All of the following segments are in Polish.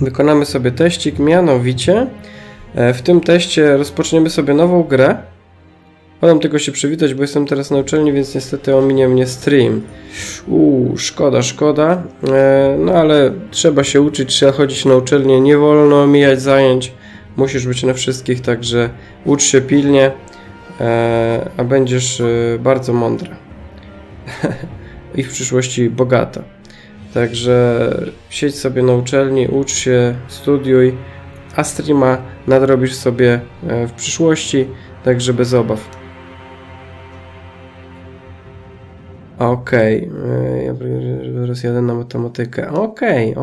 Wykonamy sobie teścik, mianowicie w tym teście rozpoczniemy sobie nową grę. Potem tylko się przywitać, bo jestem teraz na uczelni, więc niestety ominie mnie stream. Szkoda, szkoda. No ale trzeba się uczyć, trzeba chodzić na uczelnię, nie wolno omijać zajęć. Musisz być na wszystkich, także ucz się pilnie, a będziesz bardzo mądra. I w przyszłości bogata. Także siedź sobie na uczelni, ucz się, studiuj, a streama nadrobisz sobie w przyszłości, także bez obaw. Okej, ja teraz jadę na matematykę. Okej,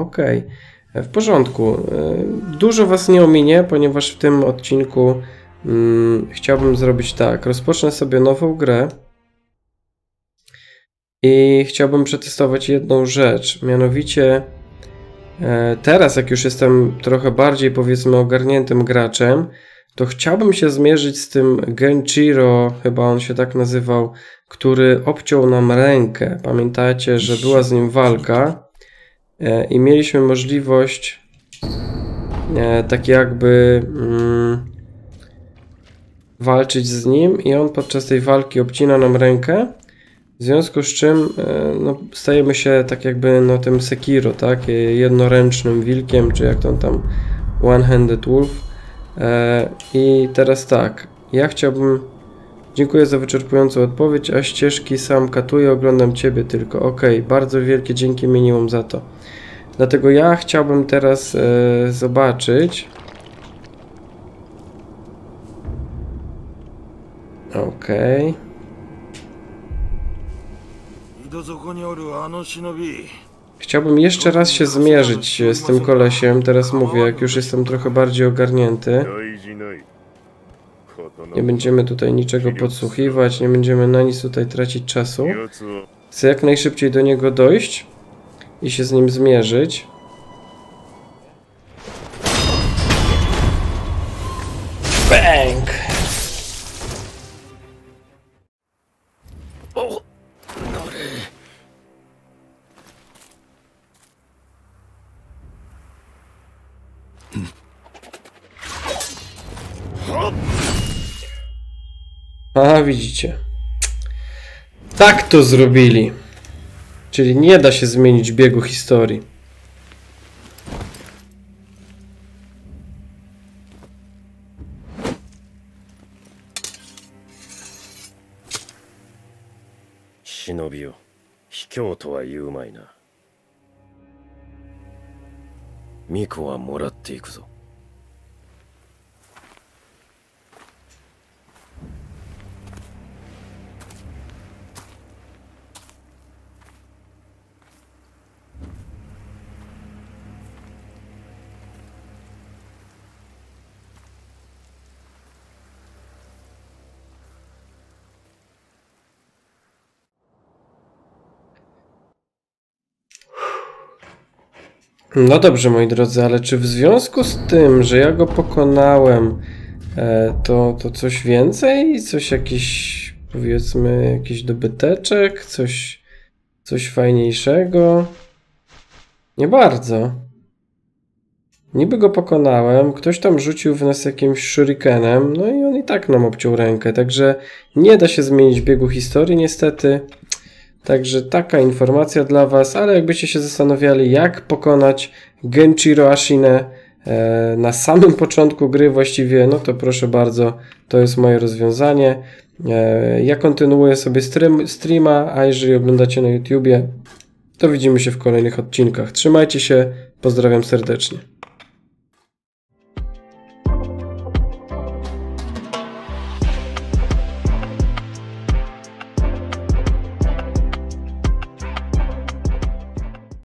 w porządku. Dużo was nie ominie, ponieważ w tym odcinku chciałbym zrobić tak. Rozpocznę sobie nową grę. I chciałbym przetestować jedną rzecz, mianowicie teraz, jak już jestem trochę bardziej, powiedzmy, ogarniętym graczem, to chciałbym się zmierzyć z tym Genichiro, chyba on się tak nazywał, który obciął nam rękę. Pamiętajcie, że była z nim walka i mieliśmy możliwość tak jakby walczyć z nim i on podczas tej walki obcina nam rękę. W związku z czym no, stajemy się tak jakby no, tym Sekiro, tak? Jednoręcznym wilkiem, czy jak on tam, one-handed wolf. I teraz tak, ja chciałbym... Dziękuję za wyczerpującą odpowiedź, a ścieżki sam katuję, oglądam ciebie tylko. Okej, bardzo wielkie dzięki minimum za to. Dlatego ja chciałbym teraz zobaczyć... Okej. Chciałbym jeszcze raz się zmierzyć z tym kolesiem, teraz mówię, jak już jestem trochę bardziej ogarnięty. Nie będziemy tutaj niczego podsłuchiwać, nie będziemy na nic tutaj tracić czasu. Chcę jak najszybciej do niego dojść i się z nim zmierzyć. Bang! A widzicie, tak to zrobili, czyli nie da się zmienić biegu historii. Shinobi, hikyou to wa iu mai na. Miko wa moratte iku zo. No dobrze, moi drodzy, ale czy w związku z tym, że ja go pokonałem, to coś więcej? Coś jakiś, powiedzmy, jakiś dobyteczek? Coś fajniejszego? Nie bardzo. Niby go pokonałem, ktoś tam rzucił w nas jakimś shurikenem, no i on i tak nam obciął rękę, także nie da się zmienić biegu historii niestety. Także taka informacja dla was, ale jakbyście się zastanawiali, jak pokonać Genichiro Ashinę na samym początku gry właściwie, no to proszę bardzo, to jest moje rozwiązanie. Ja kontynuuję sobie streama, a jeżeli oglądacie na YouTubie, to widzimy się w kolejnych odcinkach. Trzymajcie się, pozdrawiam serdecznie.